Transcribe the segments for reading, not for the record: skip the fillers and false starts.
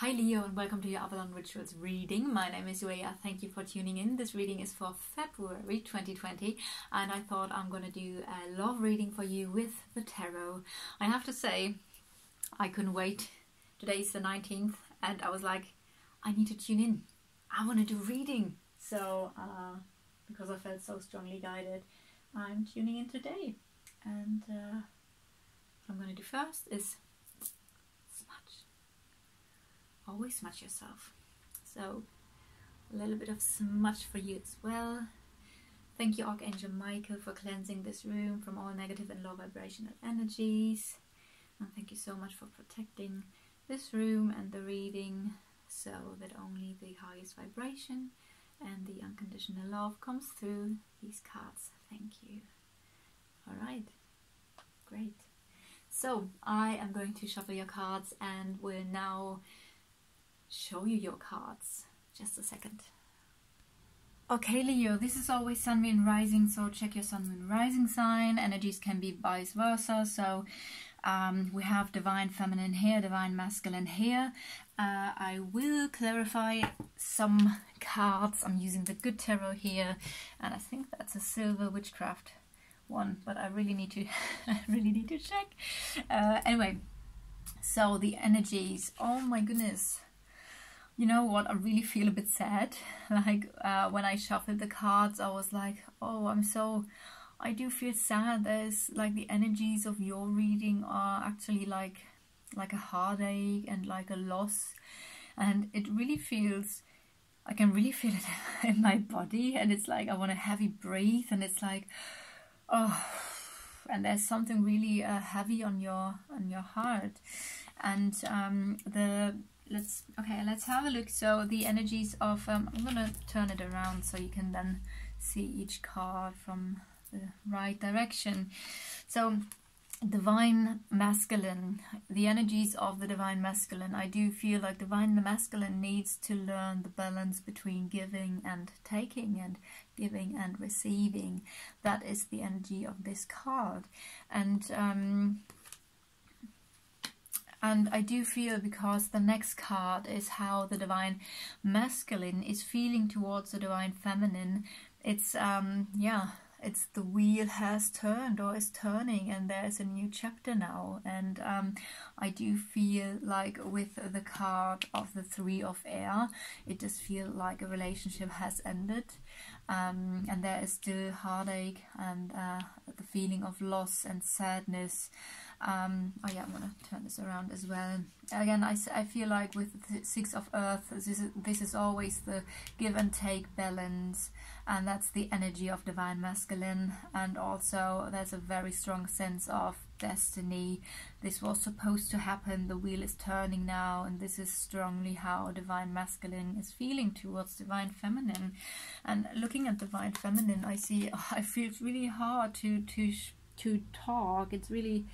Hi Leo and welcome to your Avalon Rituals reading. My name is Yueya. Thank you for tuning in. This reading is for February 2020 and I thought I'm going to do a love reading for you with the tarot. I have to say, I couldn't wait. Today's the 19th and I was like, I need to tune in. I want to do reading. So, because I felt so strongly guided, I'm tuning in today. And what I'm going to do first is always smudge yourself. So a little bit of smudge for you as well. Thank you, Archangel Michael, for cleansing this room from all negative and low vibrational energies. And thank you so much for protecting this room and the reading so that only the highest vibration and the unconditional love comes through these cards. Thank you. All right, great. So I am going to shuffle your cards and we'll now show you your cards. Just a second. Okay, Leo, this is always Sun, Moon, Rising, so check your Sun, Moon, Rising sign. Energies can be vice versa, so we have Divine Feminine here, Divine Masculine here. I will clarify some cards. I'm using the Good Tarot here, and I think that's a Silver Witchcraft one, but I really need to check. Anyway, so the energies, oh my goodness. You know what, I really feel a bit sad. Like when I shuffled the cards, I was like, oh, I do feel sad. There's like the energies of your reading are actually like a heartache and like a loss. And it really feels, I can really feel it in my body. And it's like, I want a heavy breath and it's like, oh, and there's something really heavy on your heart. And let's have a look. So the energies of I'm gonna turn it around so you can then see each card from the right direction. So Divine Masculine, the energies of the Divine Masculine. I do feel like Divine Masculine needs to learn the balance between giving and taking and giving and receiving. That is the energy of this card. And I do feel, because the next card is how the Divine Masculine is feeling towards the Divine Feminine. It's, yeah, it's the wheel has turned or is turning and there's a new chapter now. And I do feel like with the card of the Three of Air, it does feel like a relationship has ended. And there is still heartache and the feeling of loss and sadness. Oh yeah, I'm gonna turn this around as well. Again, I feel like with the Six of Earth, this is always the give and take balance, and that's the energy of Divine Masculine. And also there's a very strong sense of destiny. This was supposed to happen, the wheel is turning now, and this is strongly how Divine Masculine is feeling towards Divine Feminine. And looking at Divine Feminine, I see, oh, I feel it's really hard to talk. It's really,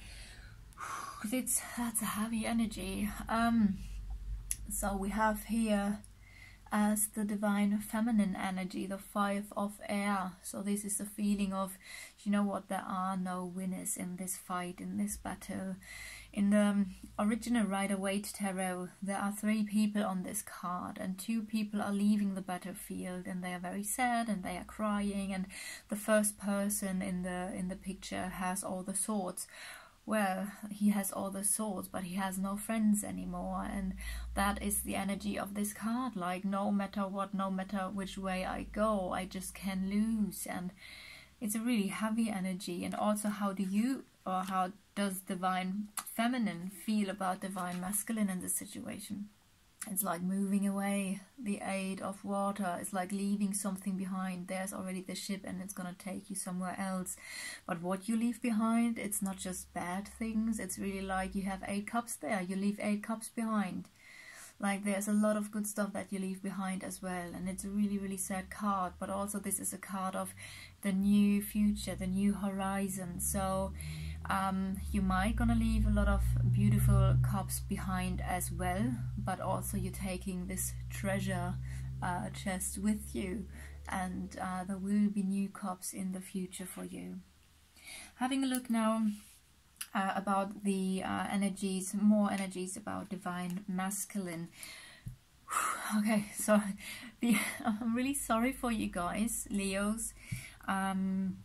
that's a heavy energy. So we have here as the Divine Feminine energy, the Five of Air. So this is the feeling of, you know what, there are no winners in this fight, in this battle. In the original Rider Waite Tarot, there are three people on this card and two people are leaving the battlefield and they are very sad and they are crying, and the first person in the picture has all the swords. Well, he has all the swords, but he has no friends anymore, and that is the energy of this card. Like, no matter what, no matter which way I go, I just can lose, and it's a really heavy energy. And also, how do you, or how does Divine Feminine feel about Divine Masculine in this situation? It's like moving away. The Eight of Water is like leaving something behind. There's already the ship and it's gonna take you somewhere else. But what you leave behind, it's not just bad things. It's really like you have 8 cups there. You leave 8 cups behind. Like, there's a lot of good stuff that you leave behind as well. And it's a really, really sad card. But also this is a card of the new future, the new horizon. So you might gonna leave a lot of beautiful cups behind as well, but also you're taking this treasure chest with you, and there will be new cups in the future for you. Having a look now about the energies, more energies about divine masculine. Okay, so I'm really sorry for you guys, Leos. The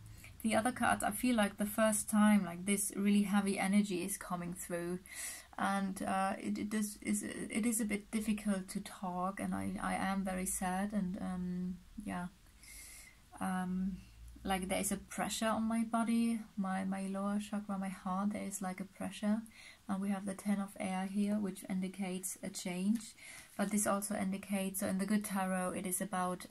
other cards, I feel like the first time, like this really heavy energy is coming through, and it is a bit difficult to talk, and I am very sad, and like there is a pressure on my body, my lower chakra, my heart. There is like a pressure, and we have the 10 of air here, which indicates a change, but this also indicates, so in the Good Tarot, it is about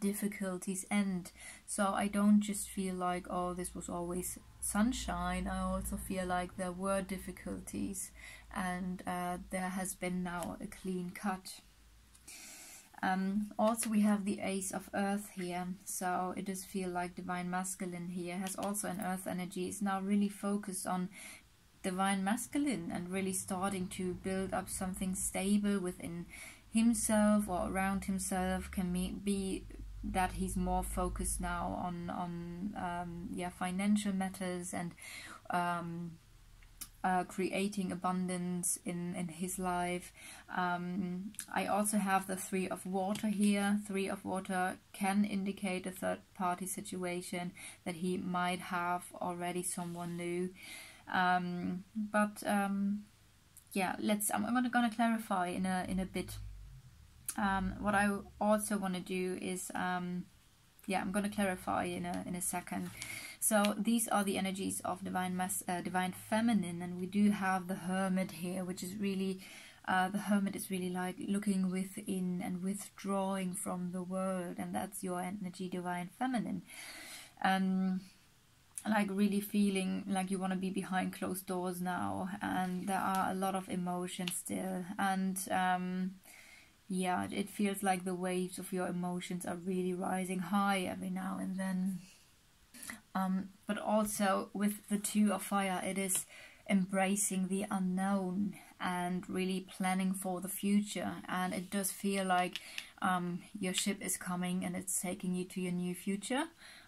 difficulties end. So I don't just feel like, oh, this was always sunshine. I also feel like there were difficulties, and there has been now a clean cut. Also we have the Ace of Earth here, so it does feel like divine masculine here has also an earth energy. It's now really focused on divine masculine and really starting to build up something stable within himself or around himself. Can be that he's more focused now on financial matters and creating abundance in his life. I also have the Three of Water here. Three of Water can indicate a third party situation, that he might have already someone new, yeah, I'm gonna clarify in a bit. What I also want to do is, I'm going to clarify in a second. So these are the energies of divine feminine, and we do have the Hermit here, which is really, the Hermit is really like looking within and withdrawing from the world, and that's your energy, divine feminine. Like really feeling like you want to be behind closed doors now, and there are a lot of emotions still, and yeah, it feels like the waves of your emotions are really rising high every now and then. But also with the Two of Fire, it is embracing the unknown and really planning for the future. And it does feel like your ship is coming and it's taking you to your new future.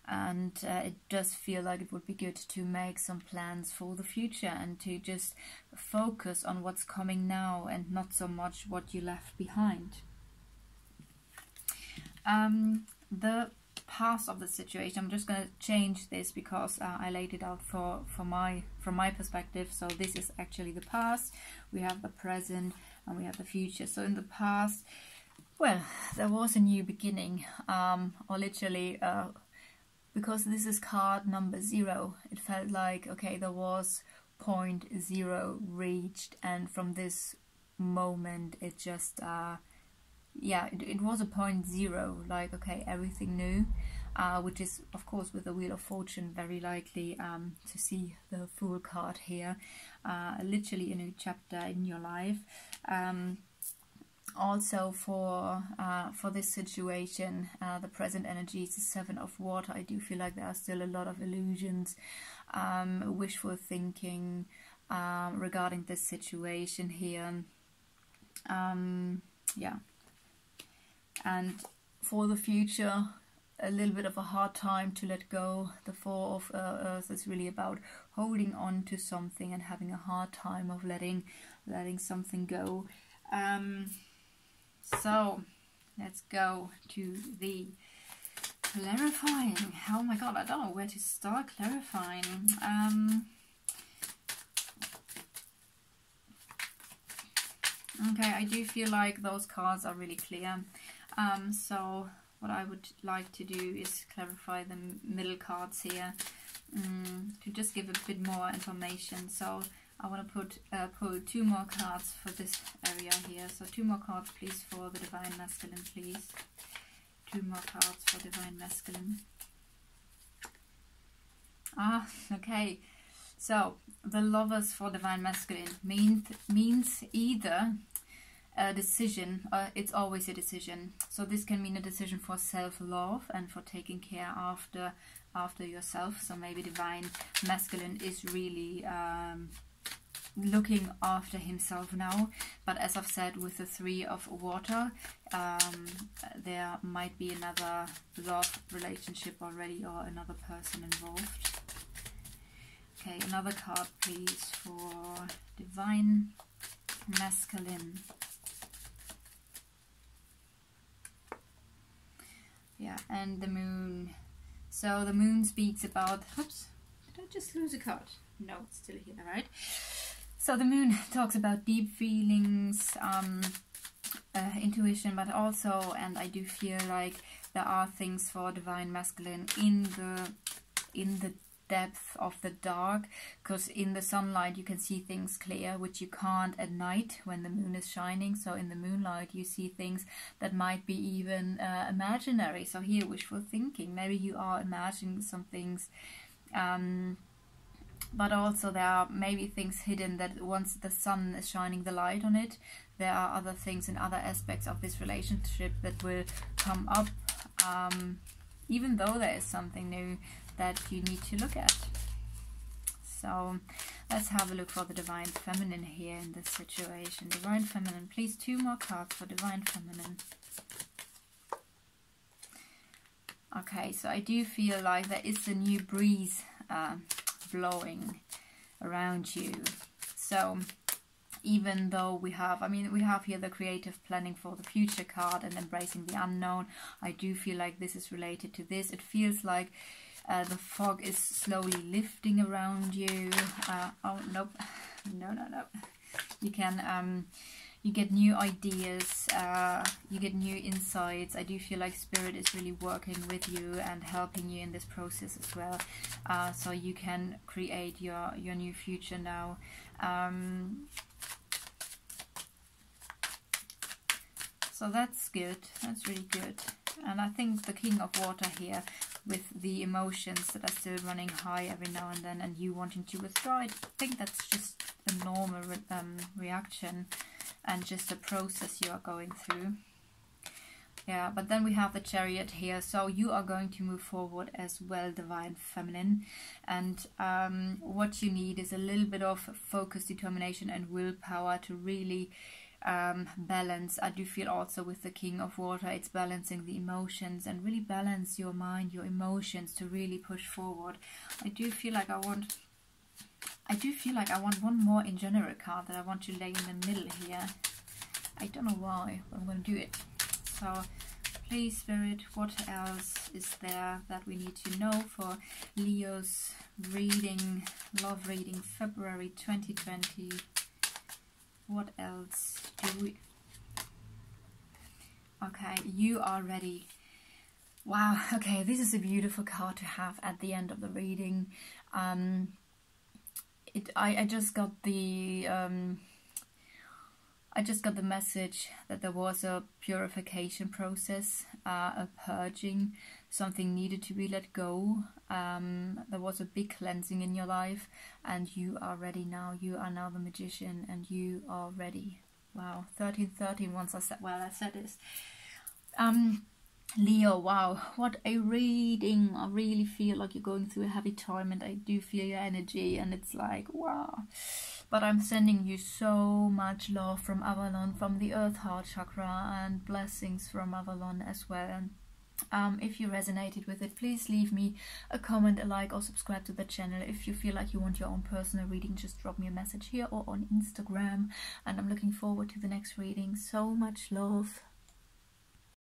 And it does feel like it would be good to make some plans for the future and to just focus on what's coming now and not so much what you left behind. The past of the situation, I'm just going to change this because I laid it out from my perspective. So this is actually the past, we have the present, and we have the future. So in the past, well, there was a new beginning, or literally... because this is card number 0, it felt like, okay, there was point 0 reached, and from this moment it just, it was a point 0, like, okay, everything new, which is, of course, with the Wheel of Fortune, very likely to see the Fool card here, literally a new chapter in your life. Also for this situation, the present energy is the Seven of Water. I do feel like there are still a lot of illusions, wishful thinking regarding this situation here. And for the future, a little bit of a hard time to let go. The Four of Earth is really about holding on to something and having a hard time of letting something go. So let's go to the clarifying. Oh my god, I don't know where to start clarifying. Okay, I do feel like those cards are really clear. So what I would like to do is clarify the middle cards here, to just give a bit more information. So I want to pull 2 more cards for this area here. So 2 more cards, please, for the divine masculine, please. 2 more cards for divine masculine. Ah, okay. So the Lovers for divine masculine means either a decision. It's always a decision. So this can mean a decision for self-love and for taking care after yourself. So maybe divine masculine is really looking after himself now, but as I've said, with the Three of Water, there might be another love relationship already or another person involved. Okay, another card please for Divine Masculine. Yeah, and the moon. So the moon speaks about, oops, did I just lose a card? No, it's still here, right? So the moon talks about deep feelings, intuition, but also, and I do feel like there are things for Divine Masculine in the depth of the dark, because in the sunlight you can see things clear, which you can't at night when the moon is shining. So in the moonlight you see things that might be even imaginary. So here, wishful thinking, maybe you are imagining some things, but also there are maybe things hidden that once the sun is shining the light on it, there are other things and other aspects of this relationship that will come up, even though there is something new that you need to look at. So let's have a look for the Divine Feminine here in this situation. Divine Feminine, please, two more cards for Divine Feminine. Okay, so I do feel like there is a new breeze blowing around you. So even though we have, I mean, we have here the creative planning for the future card and embracing the unknown, I do feel like this is related to this. It feels like the fog is slowly lifting around you. Oh, nope. No. You can, you get new ideas, you get new insights. I do feel like Spirit is really working with you and helping you in this process as well. So you can create your new future now. So that's good. That's really good. And I think the King of Water here, with the emotions that are still running high every now and then, and you wanting to withdraw, I think that's just a normal reaction and just a process you are going through. Yeah, but then we have the Chariot here, so you are going to move forward as well, Divine Feminine. And what you need is a little bit of focus, determination and willpower to really balance. I do feel also with the King of Water, it's balancing the emotions and really balance your mind, your emotions, to really push forward. I do feel like I want one more in general card that I want to lay in the middle here. I don't know why, but I'm going to do it. So please, Spirit, what else is there that we need to know for Leo's reading, love reading, February 2020? What else do we... Okay, you are ready. Wow, okay, this is a beautiful card to have at the end of the reading. I just got the message that there was a purification process, a purging, something needed to be let go. There was a big cleansing in your life, and you are ready now. You are now the Magician, and you are ready. Wow, 1313. Once I said, well, I said this. Leo, wow, what a reading. I really feel like you're going through a heavy time, and I do feel your energy, and it's like, wow. But I'm sending you so much love from Avalon, from the Earth Heart Chakra, and blessings from Avalon as well. And if you resonated with it, please leave me a comment, a like, or subscribe to the channel. If you feel like you want your own personal reading, just drop me a message here or on Instagram. And I'm looking forward to the next reading. So much love.